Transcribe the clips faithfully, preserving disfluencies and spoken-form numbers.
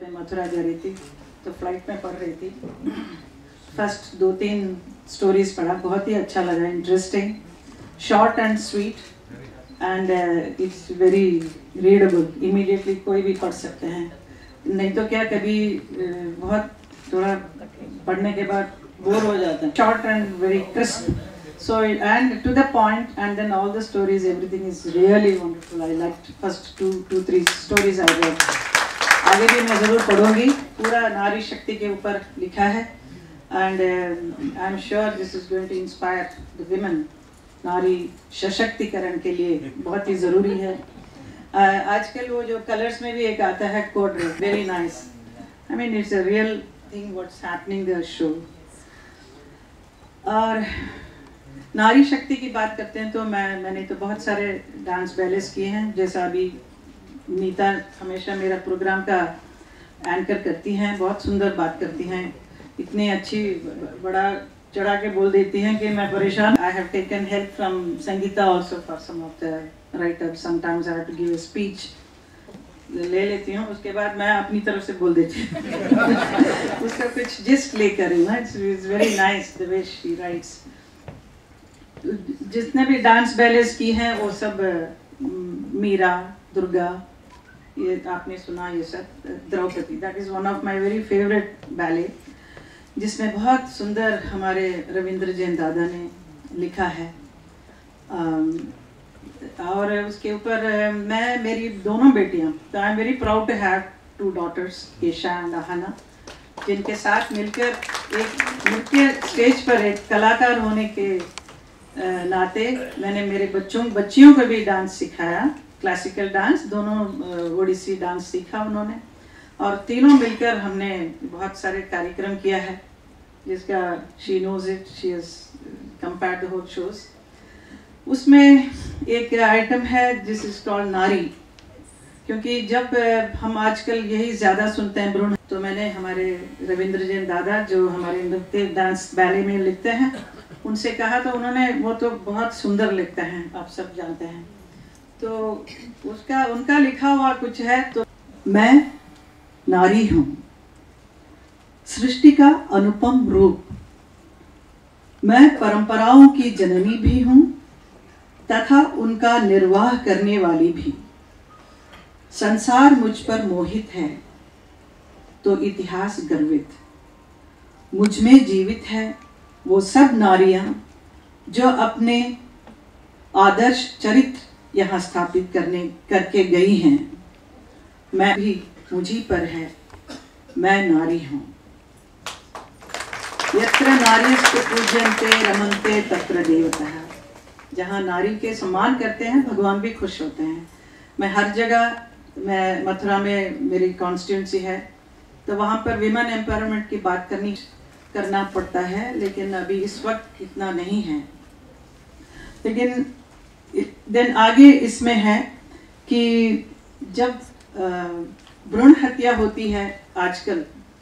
Flight में मथुरा जा रही थी, तो फ्लाइट में पढ़ रही थी। फर्स्ट दो तीन स्टोरीज पढ़ा, बहुत ही अच्छा लगा, interesting, short and sweet, and it's very readable, immediately कोई भी पढ़ सकते हैं। नहीं तो क्या कभी बहुत थोड़ा पढ़ने के बाद बोर हो जाते हैं। Short and very crisp, so and to the point, and then all the stories, everything is really wonderful. I liked first two two three stories I read. आगे भी मैं जरूर पढ़ूंगी। पूरा नारी शक्ति के ऊपर लिखा है, and uh, I'm sure this is going to inspire the women. नारी सशक्तिकरण के लिए बहुत ही जरूरी है। uh, आजकल वो जो कलर्स में भी एक आता है code, very nice. I mean it's a real thing what's happening the show. और नारी शक्ति की बात करते हैं तो मैं मैंने तो बहुत सारे डांस बैलेस किए हैं, जैसा अभी नीता हमेशा मेरा प्रोग्राम का एंकर करती हैं, बहुत सुंदर बात करती हैं, इतनी अच्छी बड़ा चढ़ा के बोल देती हैं कि मैं परेशान। I have taken help from Sangeeta also for some of the write up, sometimes I have to give a speech, ले लेती हूँ, उसके बाद मैं अपनी तरफ से बोल देती हूँ उसका कुछ जिस्ट ले करी ना। It's very nice the way she writes. जितने भी डांस बैलेस की हैं वो सब, मीरा, दुर्गा, ये आपने सुना, ये सब Draupadi, that is one of my very favourite ballet, जिसमें बहुत सुंदर हमारे रविंद्र जैन दादा ने लिखा है। और उसके ऊपर मैं, मेरी दोनों बेटियां, तो I am very proud to have two daughters, Kesha and Ahana, जिनके साथ मिलकर एक नृत्य स्टेज पर एक कलाकार होने के नाते मैंने मेरे बच्चों बच्चियों को भी डांस सिखाया, क्लासिकल डांस, दोनों ओडिसी डांस सीखा उन्होंने, और तीनों मिलकर हमने बहुत सारे कार्यक्रम किया है, जिसका she knows it, she is compared the whole shows. उसमें एक आइटम है जिस इज कॉल्ड नारी, क्योंकि जब हम आजकल यही ज़्यादा सुनते हैं भ्रूण, तो मैंने हमारे रविंद्र जैन दादा जो हमारे नृत्य डांस बैले में लिखते हैं उनसे कहा, तो उन्होंने, वो तो बहुत सुंदर लिखते हैं, आप सब जानते हैं, तो उसका उनका लिखा हुआ कुछ है, तो मैं नारी हूँ, सृष्टि का अनुपम रूप, मैं परंपराओं की जननी भी हूँ तथा उनका निर्वाह करने वाली भी, संसार मुझ पर मोहित है तो इतिहास गर्वित, मुझ में जीवित है वो सब नारियां जो अपने आदर्श चरित्र यहाँ स्थापित करने करके गई हैं, मैं भी मुझी पर है, मैं नारी हूँ। यत्र नारीस्तु पूजन्ते रमन्ते तत्र देवताः, जहाँ नारी के सम्मान करते हैं भगवान भी खुश होते हैं। मैं हर जगह, मैं मथुरा में मेरी कॉन्स्टिट्यूंसी है, तो वहाँ पर विमेन एम्पावरमेंट की बात करनी करना पड़ता है, लेकिन अभी इस वक्त इतना नहीं है। लेकिन देन आगे इसमें है कि जब भ्रूण हत्या होती है आजकल,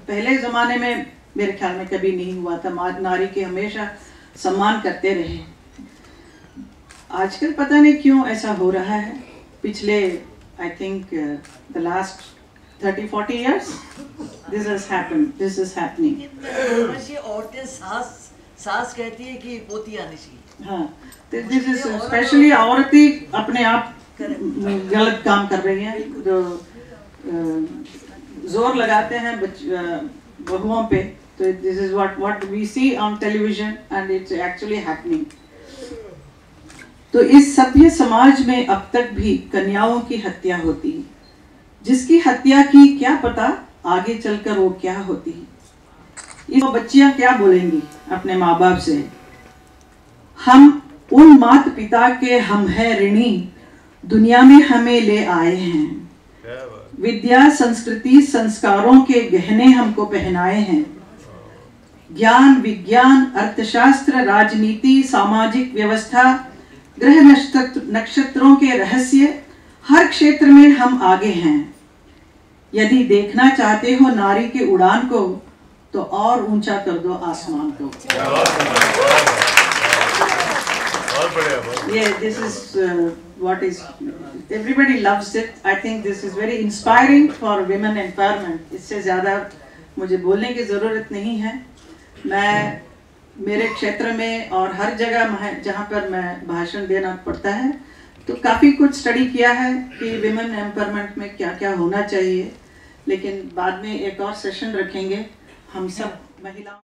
पहले ज़माने में मेरे ख्याल में कभी नहीं हुआ था, नारी के हमेशा सम्मान करते रहे, आजकल पता नहीं क्यों ऐसा हो रहा है। पिछले I think the last thirty forty years this has happened, this is happening. ये औरतें सास सास कहती है कि पोती आनी चाहिए। हाँ, this is especially औरतें अपने आप गलत काम कर रही हैं, जो जोर लगाते हैं बहुओं पे, तो this is what what we see on television and it's actually happening. तो इस सभ्य समाज में अब तक भी कन्याओं की हत्या होती है, जिसकी हत्या की क्या पता आगे चलकर वो क्या होती है, इस बच्चियां क्या बोलेंगी अपने माँ बाप से। हम उन माता पिता के हम हैं ऋणी, दुनिया में हमें ले आए हैं, विद्या संस्कृति संस्कारों के गहने हमको पहनाए हैं, ज्ञान विज्ञान अर्थशास्त्र राजनीति सामाजिक व्यवस्था ग्रह नक्षत्र नक्षत्रों के रहस्य, हर क्षेत्र में हम आगे हैं। यदि देखना चाहते हो नारी के उड़ान को तो और ऊंचा कर दो आसमान को। Yeah, this is uh, what is, everybody loves it. I think this is very inspiring for women empowerment. इससे ज़्यादा मुझे बोलने की ज़रूरत नहीं है. मैं मेरे क्षेत्र में और हर जगह जहाँ पर मैं भाषण देना पड़ता है, तो काफ़ी कुछ स्टडी किया है कि विमेन एम्पावरमेंट में क्या क्या होना चाहिए. लेकिन बाद में एक और सेशन रखेंगे हम सब महिलाओं